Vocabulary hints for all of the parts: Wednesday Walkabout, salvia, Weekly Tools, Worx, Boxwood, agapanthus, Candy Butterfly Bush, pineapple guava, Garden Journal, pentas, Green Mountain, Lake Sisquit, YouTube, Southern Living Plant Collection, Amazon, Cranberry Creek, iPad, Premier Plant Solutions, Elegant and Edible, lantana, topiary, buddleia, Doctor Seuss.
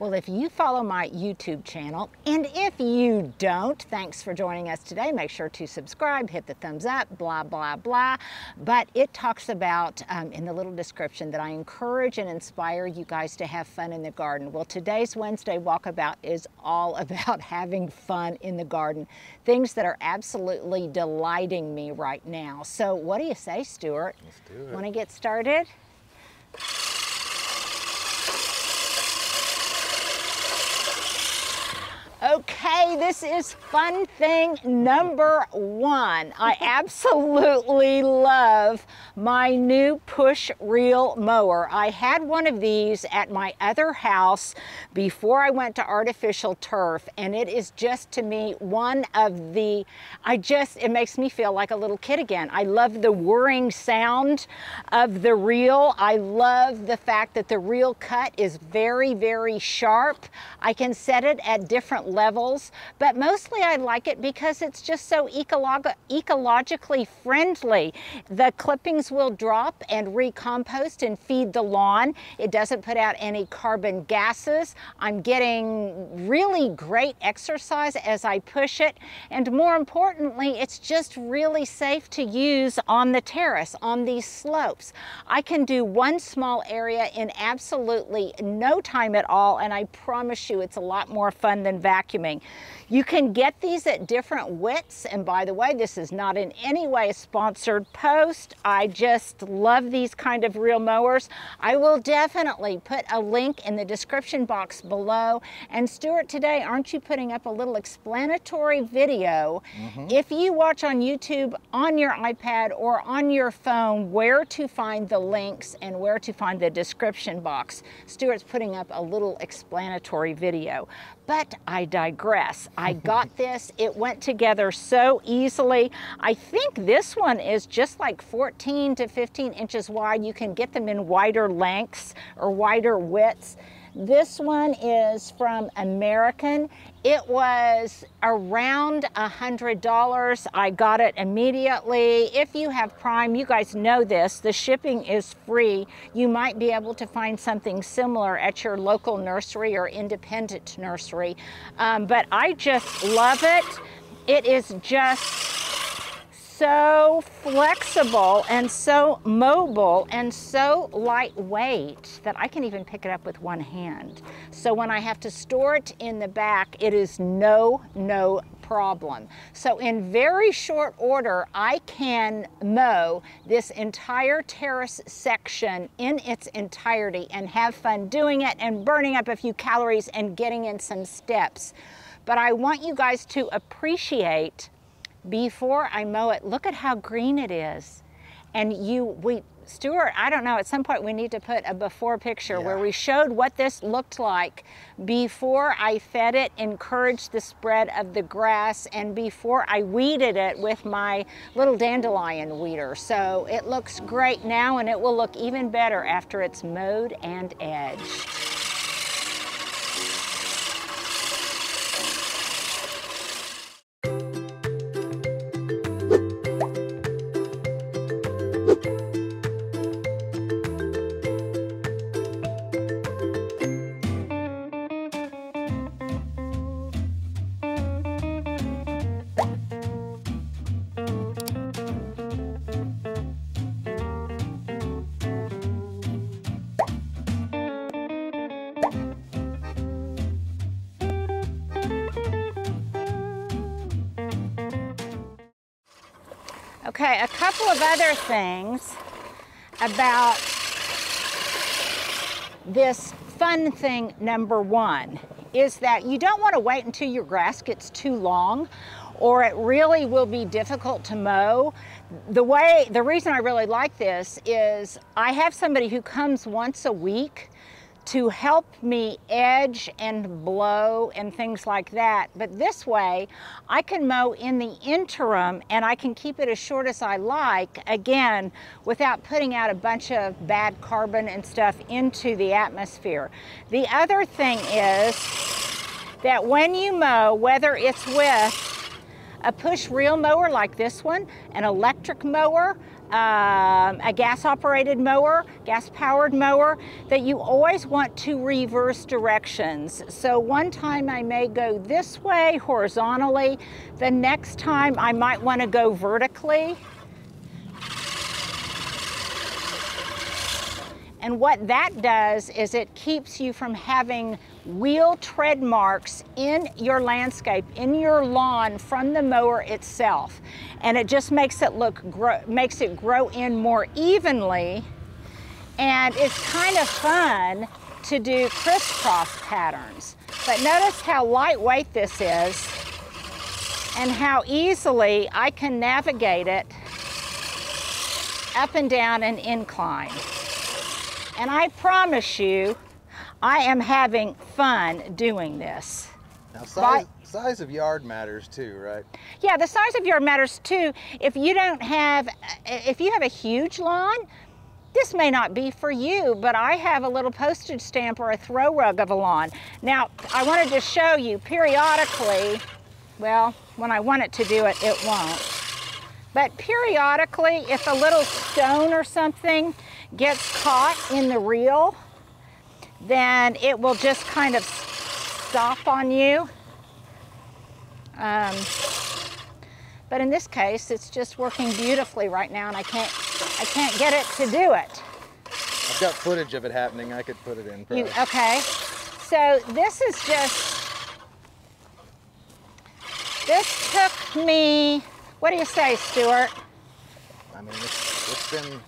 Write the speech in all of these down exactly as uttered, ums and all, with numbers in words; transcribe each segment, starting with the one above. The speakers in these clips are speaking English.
Well, if you follow my YouTube channel, and if you don't, thanks for joining us today. Make sure to subscribe, hit the thumbs up, blah, blah, blah. But it talks about um, in the little description that I encourage and inspire you guys to have fun in the garden. Well, today's Wednesday Walkabout is all about having fun in the garden, things that are absolutely delighting me right now. So what do you say, Stuart? Let's do it. Want to get started? Okay, this is fun thing number one. I absolutely love my new push reel mower. I had one of these at my other house before I went to artificial turf, and it is just, to me, one of the, I just, it makes me feel like a little kid again. I love the whirring sound of the reel. I love the fact that the reel cut is very, very sharp. I can set it at different levels, but mostly I like it because it's just so ecolog ecologically friendly. The clippings will drop and recompost and feed the lawn. It doesn't put out any carbon gases. I'm getting really great exercise as I push it, and more importantly, it's just really safe to use on the terrace, on these slopes. I can do one small area in absolutely no time at all, and I promise you it's a lot more fun than vacuuming. You can get these at different widths, and by the way, this is not in any way a sponsored post. I just love these kind of reel mowers. I will definitely put a link in the description box below. And Stuart, today, aren't you putting up a little explanatory video? Mm-hmm. If you watch on YouTube, on your iPad, or on your phone, where to find the links and where to find the description box. Stuart's putting up a little explanatory video. But I digress. I got this. It went together so easily. I think this one is just like fourteen to fifteen inches wide. You can get them in wider lengths or wider widths. This one is from American. It was around a hundred dollars. I got it immediately. If you have Prime, you guys know this, the shipping is free. You might be able to find something similar at your local nursery or independent nursery. Um, but I just love it. It is just so flexible and so mobile and so lightweight that I can even pick it up with one hand. So when I have to store it in the back, it is no, no problem. So in very short order, I can mow this entire terrace section in its entirety and have fun doing it and burning up a few calories and getting in some steps. But I want you guys to appreciate, before I mow it, look at how green it is. And you, we, Stuart, I don't know, at some point we need to put a before picture, yeah, where we showed what this looked like before I fed it, encouraged the spread of the grass, and before I weeded it with my little dandelion weeder. So it looks great now, and it will look even better after it's mowed and edged. Okay, a couple of other things about this fun thing number one is that you don't want to wait until your grass gets too long, or it really will be difficult to mow. The way, the reason I really like this is I have somebody who comes once a week to help me edge and blow and things like that. But this way, I can mow in the interim and I can keep it as short as I like, again, without putting out a bunch of bad carbon and stuff into the atmosphere. The other thing is that when you mow, whether it's with a push reel mower like this one, an electric mower, um, a gas-operated mower, gas-powered mower, that you always want to reverse directions. So one time I may go this way horizontally, the next time I might want to go vertically. And what that does is it keeps you from having wheel tread marks in your landscape, in your lawn from the mower itself. And it just makes it look, grow, makes it grow in more evenly. And it's kind of fun to do crisscross patterns. But notice how lightweight this is and how easily I can navigate it up and down an incline. And I promise you, I am having fun doing this. Now, size, size of yard matters too, right? Yeah, the size of yard matters too. If you don't have, if you have a huge lawn, this may not be for you, but I have a little postage stamp or a throw rug of a lawn. Now, I wanted to show you periodically, well, when I want it to do it, it won't. But periodically, if a little stone or something gets caught in the reel, then it will just kind of stop on you. Um, but in this case, it's just working beautifully right now, and I can't, I can't get it to do it. I've got footage of it happening. I could put it in. You, okay. So this is just. This took me. What do you say, Stuart? I mean, it's, it's been.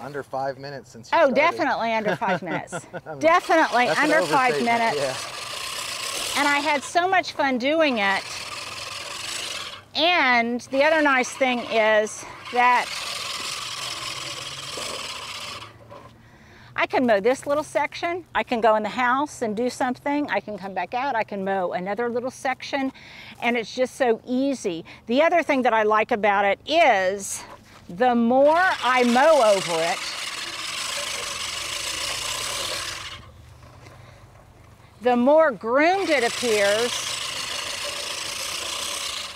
Under five minutes since you oh, started. Definitely under five minutes. I mean, definitely under five minutes. Yeah. And I had so much fun doing it. And the other nice thing is that I can mow this little section. I can go in the house and do something. I can come back out. I can mow another little section. And it's just so easy. The other thing that I like about it is the more I mow over it, the more groomed it appears.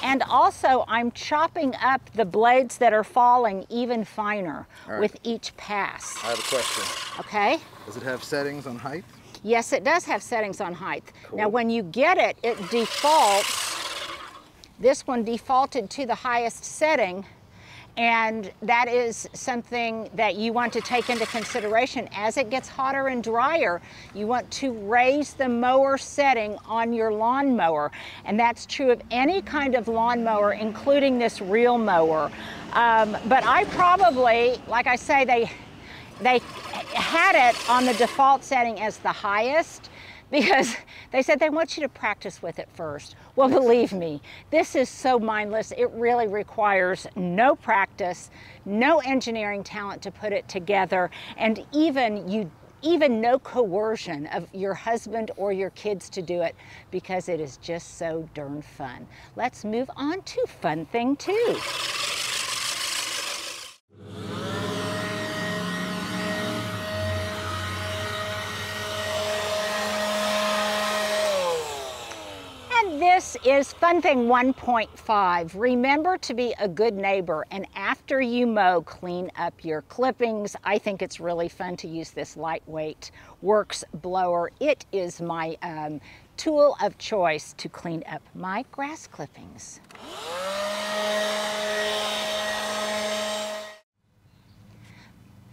And also, I'm chopping up the blades that are falling even finer right. with each pass. I have a question. Okay. Does it have settings on height? Yes, it does have settings on height. Cool. Now, when you get it, it defaults. This one defaulted to the highest setting. And that is something that you want to take into consideration. As it gets hotter and drier, you want to raise the mower setting on your lawn mower. And that's true of any kind of lawn mower, including this reel mower. Um, but I probably, like I say, they, they had it on the default setting as the highest, because they said they want you to practice with it first. Well, believe me, this is so mindless. It really requires no practice, no engineering talent to put it together, and even you, even no coercion of your husband or your kids to do it, because it is just so darn fun. Let's move on to Fun Thing Two. This is Fun Thing one point five. Remember to be a good neighbor, and after you mow, clean up your clippings. I think it's really fun to use this lightweight Works blower. It is my um, tool of choice to clean up my grass clippings.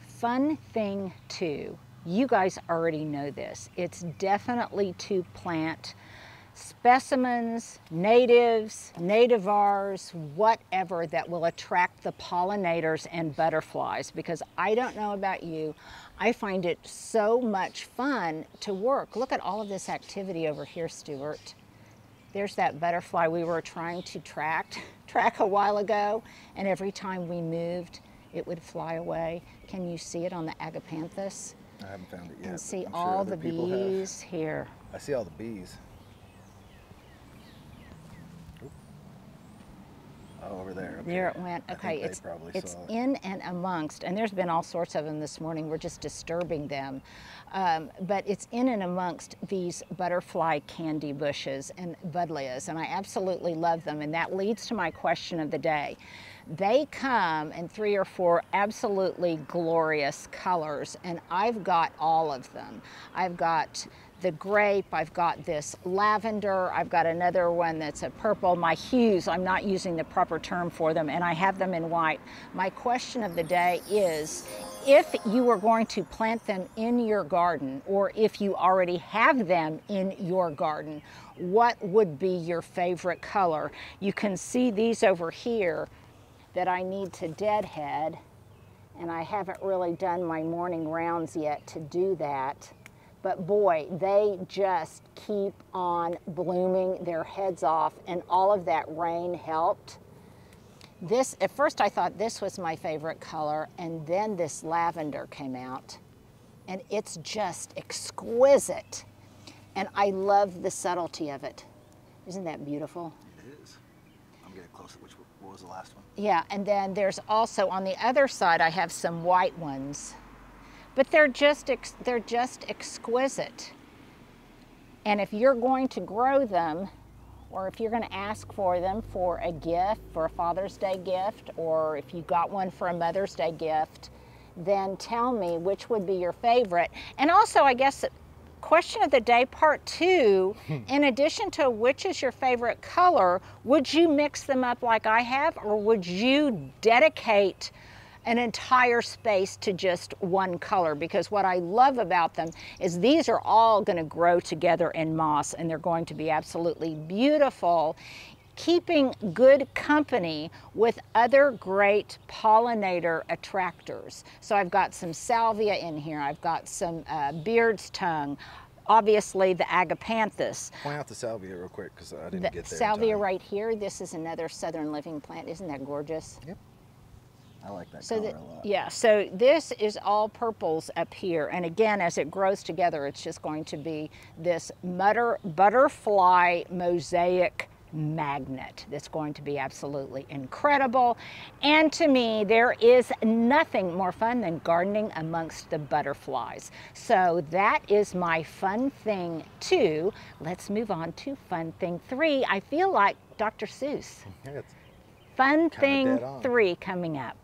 Fun Thing two. You guys already know this. It's definitely to plant specimens, natives, nativars, whatever that will attract the pollinators and butterflies, because I don't know about you, I find it so much fun to work. Look at all of this activity over here, Stuart. There's that butterfly we were trying to track, track a while ago, and every time we moved, it would fly away. Can you see it on the agapanthus? I haven't found it yet. And see I'm all sure the bees have. Here. I see all the bees. Oh, over there. Okay. There it went. Okay, it's it's it. in and amongst, and there's been all sorts of them this morning. We're just disturbing them. Um, but it's in and amongst these butterfly candy bushes and buddleias, and I absolutely love them, and that leads to my question of the day. They come in three or four absolutely glorious colors, and I've got all of them. I've got the grape, I've got this lavender, I've got another one that's a purple. My hues, I'm not using the proper term for them, and I have them in white. My question of the day is, if you were going to plant them in your garden, or if you already have them in your garden, what would be your favorite color? You can see these over here that I need to deadhead, and I haven't really done my morning rounds yet to do that. But boy, they just keep on blooming their heads off, and all of that rain helped. This, at first I thought this was my favorite color, and then this lavender came out, and it's just exquisite. And I love the subtlety of it. Isn't that beautiful? It is. I'm getting close to which one. What was the last one? Yeah, and then there's also on the other side, I have some white ones, but they're just ex they're just exquisite. And if you're going to grow them, or if you're going to ask for them for a gift, for a Father's Day gift, or if you got one for a Mother's Day gift, then tell me which would be your favorite. And also, I guess, question of the day, part two, in addition to which is your favorite color, would you mix them up like I have, or would you dedicate an entire space to just one color? Because what I love about them is these are all going to grow together in moss, and they're going to be absolutely beautiful, keeping good company with other great pollinator attractors. So I've got some salvia in here, I've got some uh, beard's tongue, obviously the agapanthus. Point out the salvia real quick, because I didn't the get there. Salvia right here, this is another Southern Living plant. Isn't that gorgeous? Yep. I like that so color that, a lot. Yeah, so this is all purples up here. And again, as it grows together, it's just going to be this mutter, butterfly mosaic magnet that's going to be absolutely incredible. And to me, there is nothing more fun than gardening amongst the butterflies. So that is my fun thing two. Let's move on to fun thing three. I feel like Doctor Seuss. It's fun thing three coming up.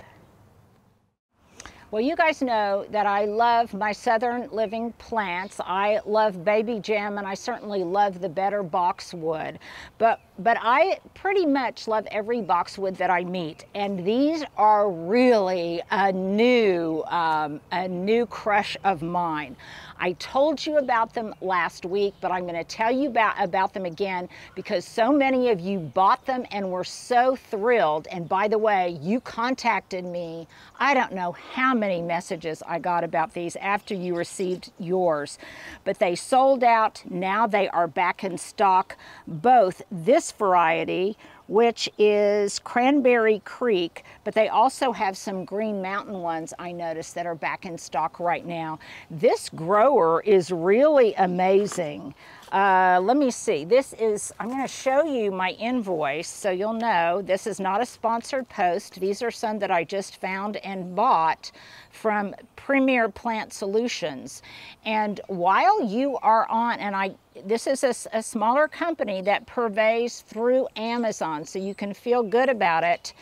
Well, you guys know that I love my Southern Living plants. I love Baby Gem, and I certainly love the better boxwood. But but I pretty much love every boxwood that I meet, and these are really a new um, a new crush of mine. I told you about them last week, but I'm going to tell you about, about them again, because so many of you bought them and were so thrilled. And by the way, you contacted me. I don't know how many messages I got about these after you received yours, but they sold out. Now they are back in stock, both this variety, which is Cranberry Creek, but they also have some Green Mountain ones I noticed that are back in stock right now. This grower is really amazing. Uh, let me see, this is, I'm going to show you my invoice so you'll know this is not a sponsored post. These are some that I just found and bought from Premier Plant Solutions. And while you are on, and I, this is a, a smaller company that purveys through Amazon, so you can feel good about it.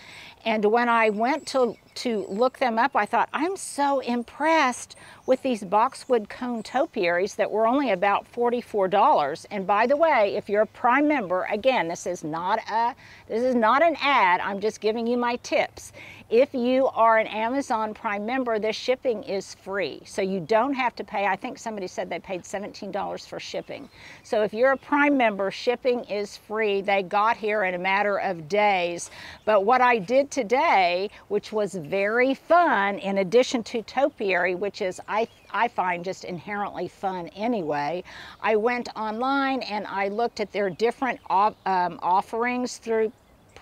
And when I went to, to look them up, I thought, I'm so impressed with these boxwood cone topiaries that were only about forty-four dollars. And by the way, if you're a Prime member, again, this is not a, this is not an ad, I'm just giving you my tips. If you are an Amazon Prime member, this shipping is free. So you don't have to pay, I think somebody said they paid seventeen dollars for shipping. So if you're a Prime member, shipping is free. They got here in a matter of days. But what I did today, which was very fun, in addition to topiary, which is I, I find just inherently fun anyway, I went online and I looked at their different op, um, offerings through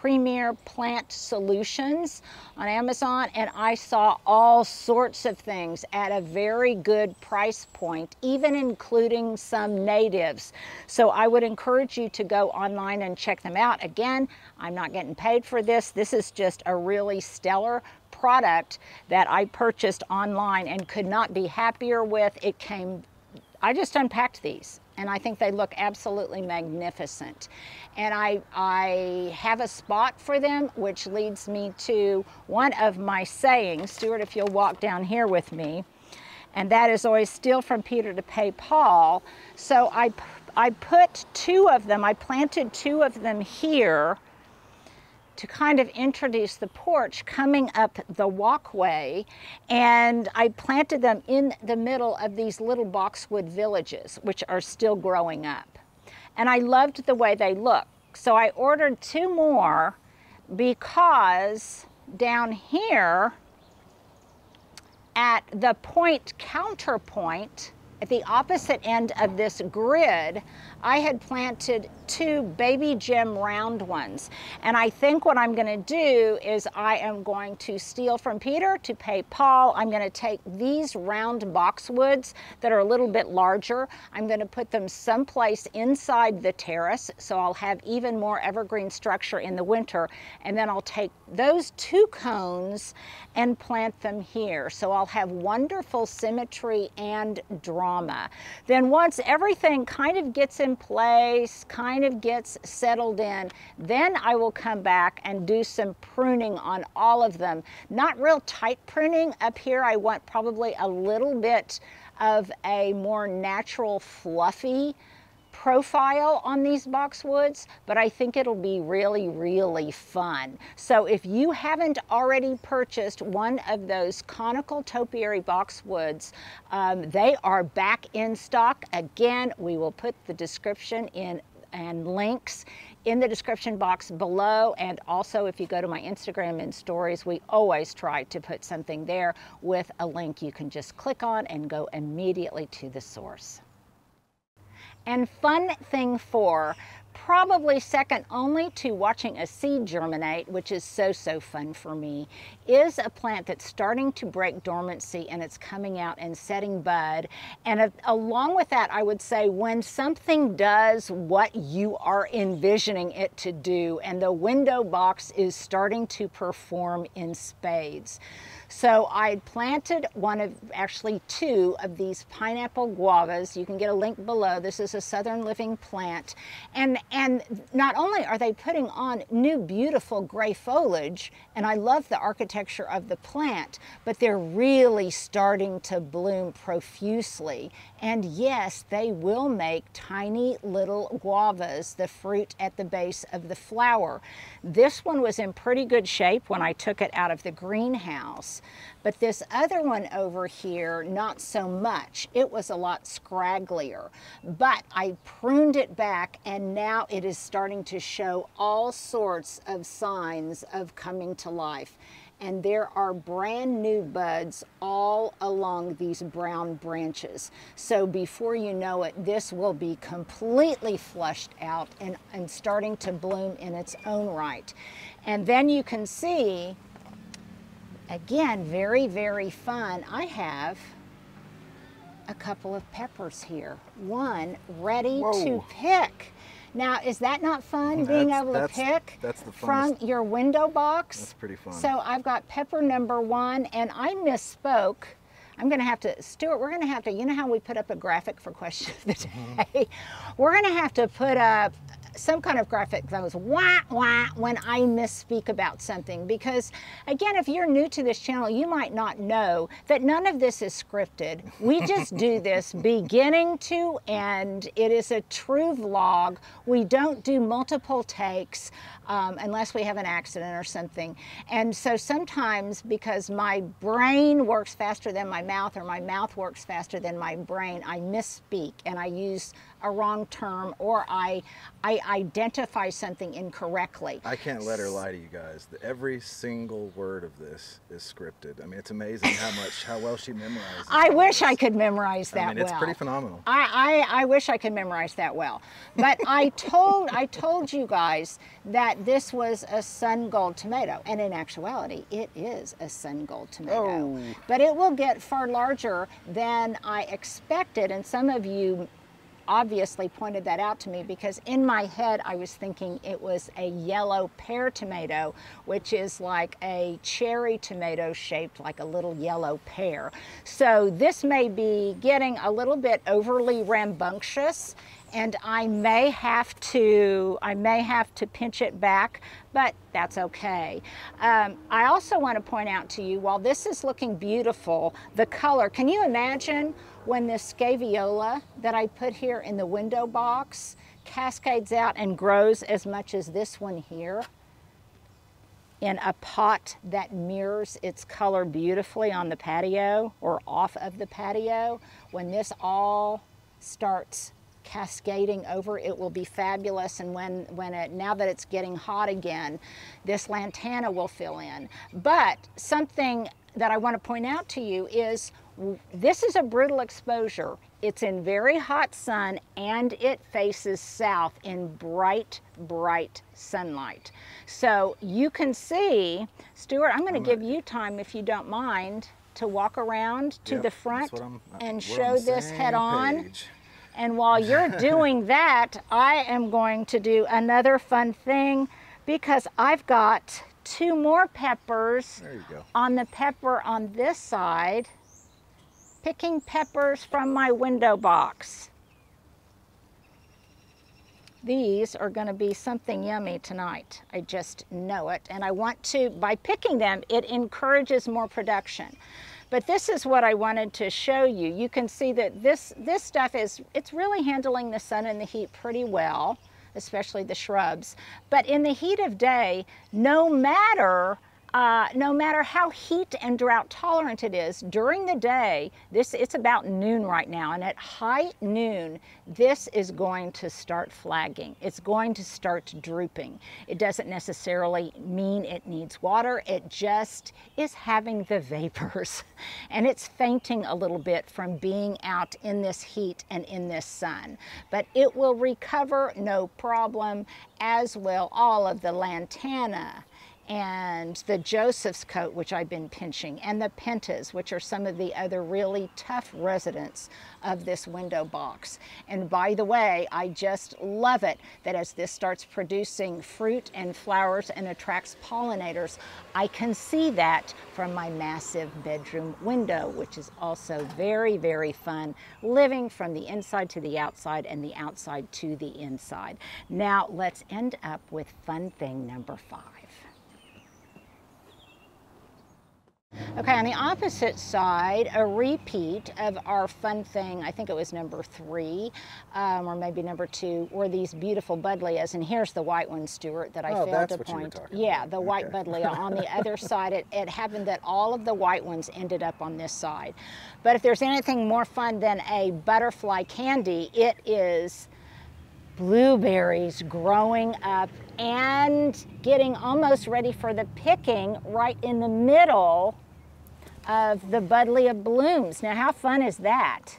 Premier Plant Solutions on Amazon, and I saw all sorts of things at a very good price point, even including some natives. So I would encourage you to go online and check them out. Again, I'm not getting paid for this. This is just a really stellar product that I purchased online and could not be happier with. It came, I just unpacked these, and I think they look absolutely magnificent. And I, I have a spot for them, which leads me to one of my sayings. Stuart, if you'll walk down here with me. And that is always steal from Peter to pay Paul. So I, I put two of them, I planted two of them here to kind of introduce the porch coming up the walkway, and I planted them in the middle of these little boxwood villages, which are still growing up. And I loved the way they look. So I ordered two more because down here at the point counterpoint, at the opposite end of this grid, I had planted two baby gem round ones. And I think what I'm going to do is I am going to steal from Peter to pay Paul. I'm going to take these round boxwoods that are a little bit larger. I'm going to put them someplace inside the terrace, so I'll have even more evergreen structure in the winter. And then I'll take those two cones and plant them here. So I'll have wonderful symmetry and drawing. Then once everything kind of gets in place, kind of gets settled in, then I will come back and do some pruning on all of them. Not real tight pruning. Up here I want probably a little bit of a more natural fluffy profile on these boxwoods, but I think it'll be really, really fun. So if you haven't already purchased one of those conical topiary boxwoods, um, they are back in stock. Again, we will put the description in and links in the description box below. And also, if you go to my Instagram and stories, we always try to put something there with a link you can just click on and go immediately to the source. And fun thing four, probably second only to watching a seed germinate, which is so, so fun for me, is a plant that's starting to break dormancy and it's coming out and setting bud. And a, along with that, I would say when something does what you are envisioning it to do, and the window box is starting to perform in spades. So I planted one of, actually two of these pineapple guavas. You can get a link below. This is a Southern Living plant. And, and not only are they putting on new beautiful gray foliage, and I love the architecture of the plant, but they're really starting to bloom profusely. And yes, they will make tiny little guavas, the fruit at the base of the flower. This one was in pretty good shape when I took it out of the greenhouse. But this other one over here, not so much. It was a lot scragglier, but I pruned it back and now it is starting to show all sorts of signs of coming to life. And there are brand new buds all along these brown branches. So before you know it, this will be completely flushed out and, and starting to bloom in its own right. And then you can see, again, very, very fun. I have a couple of peppers here, one ready Whoa. to pick. Now, is that not fun, that's, being able to pick that's the from your window box? That's pretty fun. So I've got pepper number one, and I misspoke. I'm gonna have to, Stuart, we're gonna have to, you know how we put up a graphic for question of the day? Mm-hmm. We're gonna have to put up some kind of graphic that was wah, wah, when I misspeak about something. Because again, if you're new to this channel, you might not know that none of this is scripted. We just do this beginning to end. It is a true vlog. We don't do multiple takes um, unless we have an accident or something. And so sometimes, because my brain works faster than my mouth, or my mouth works faster than my brain, I misspeak and I use a wrong term or I, I identify something incorrectly. I can't let her lie to you guys. Every single word of this is scripted. I mean, it's amazing how much, how well she memorizes. I wish I could memorize that well. I mean, it's well. pretty phenomenal. I, I, I wish I could memorize that well. But I told, I told you guys that this was a sun gold tomato, and in actuality, it is a sun gold tomato. Oh. But it will get far larger than I expected, and some of you obviously pointed that out to me because in my head I was thinking it was a yellow pear tomato, which is like a cherry tomato shaped like a little yellow pear. So this may be getting a little bit overly rambunctious, and I may have to I may have to pinch it back, but that's okay. Um, I also want to point out to you, while this is looking beautiful, the color, can you imagine when this scaviola that I put here in the window box cascades out and grows as much as this one here in a pot that mirrors its color beautifully on the patio or off of the patio, when this all starts cascading over, it will be fabulous. And when when it, now that it's getting hot again, this lantana will fill in. But something that I want to point out to you is this is a brutal exposure. It's in very hot sun and it faces south in bright, bright sunlight. So you can see, Stuart, I'm going to give you time, if you don't mind, to walk around to yep, the front I'm, and show this head on. Page. And while you're doing that, I am going to do another fun thing because I've got two more peppers there you go. on the pepper on this side, picking peppers from my window box. These are going to be something yummy tonight. I just know it. And I want to, by picking them, it encourages more production. But this is what I wanted to show you. You can see that this, this stuff is, it's really handling the sun and the heat pretty well, especially the shrubs. But in the heat of day, no matter, uh, no matter how heat and drought tolerant it is, during the day, this, it's about noon right now, and at high noon, this is going to start flagging. It's going to start drooping. It doesn't necessarily mean it needs water. It just is having the vapors, and it's fainting a little bit from being out in this heat and in this sun. But it will recover, no problem, as will all of the lantana and the Joseph's coat, which I've been pinching, and the pentas, which are some of the other really tough residents of this window box. And by the way, I just love it that as this starts producing fruit and flowers and attracts pollinators, I can see that from my massive bedroom window, which is also very, very fun, living from the inside to the outside and the outside to the inside. Now let's end up with fun thing number five. Okay, on the opposite side, a repeat of our fun thing, I think it was number three, um, or maybe number two, were these beautiful buddleias. And here's the white one, Stuart, that I oh, failed to point. Yeah, the okay. white buddleia on the other side. It, it happened that all of the white ones ended up on this side. But if there's anything more fun than a butterfly candy, it is blueberries growing up and getting almost ready for the picking right in the middle of the buddleia blooms. Now, how fun is that?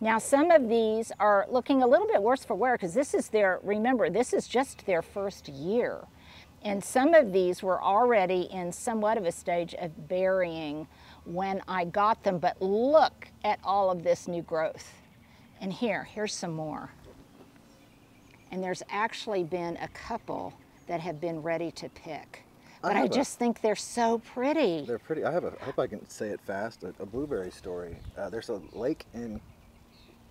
Now, some of these are looking a little bit worse for wear because this is their, remember, this is just their first year. And some of these were already in somewhat of a stage of burying when I got them, but look at all of this new growth. And here, here's some more. And there's actually been a couple that have been ready to pick. But I, I just a, think they're so pretty. They're pretty. I have a, I hope I can say it fast, a, a blueberry story. Uh, there's a lake in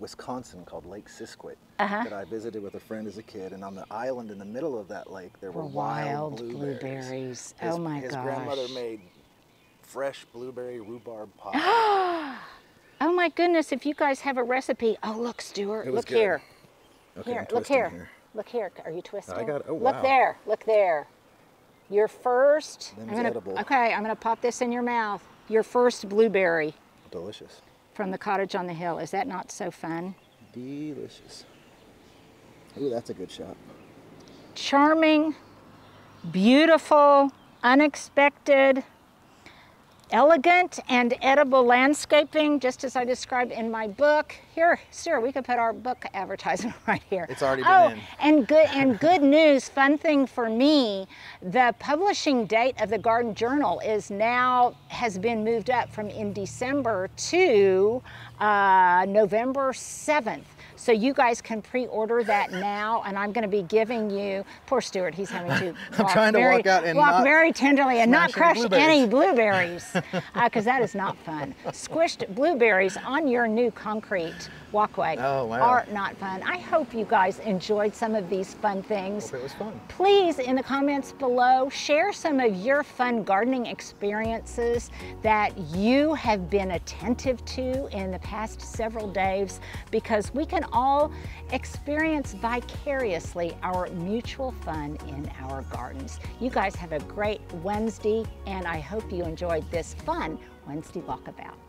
Wisconsin called Lake Sisquit uh-huh. that I visited with a friend as a kid. And on the island in the middle of that lake, there were wild, wild blueberries. blueberries. His, oh my gosh. His grandmother made fresh blueberry rhubarb pie. Oh my goodness, if you guys have a recipe. Oh, look, Stuart, look good. here. Okay, here, look here. here, look here. Are you twisting? I got, oh, wow. Look there, look there. Your first, I'm gonna, okay, I'm gonna pop this in your mouth. Your first blueberry. Delicious. From the cottage on the hill. Is that not so fun? Delicious. Ooh, that's a good shot. Charming, beautiful, unexpected, elegant and edible landscaping, just as I described in my book. Here, Sarah, we could put our book advertisement right here. It's already been oh, in. And good, and good news, fun thing for me, the publishing date of the Garden Journal is now, has been moved up from in December to uh, November seventh. So you guys can pre-order that now, and I'm going to be giving you, poor Stuart, he's having to walk, I'm trying to very, walk out and walk not very tenderly and not crush blueberries. any blueberries, because uh, that is not fun. Squished blueberries on your new concrete walkway oh, wow. are not fun. I hope you guys enjoyed some of these fun things. Hope it was fun. Please, in the comments below, share some of your fun gardening experiences that you have been attentive to in the past several days, because we can all experience vicariously our mutual fun in our gardens. You guys have a great Wednesday, and I hope you enjoyed this fun Wednesday walkabout.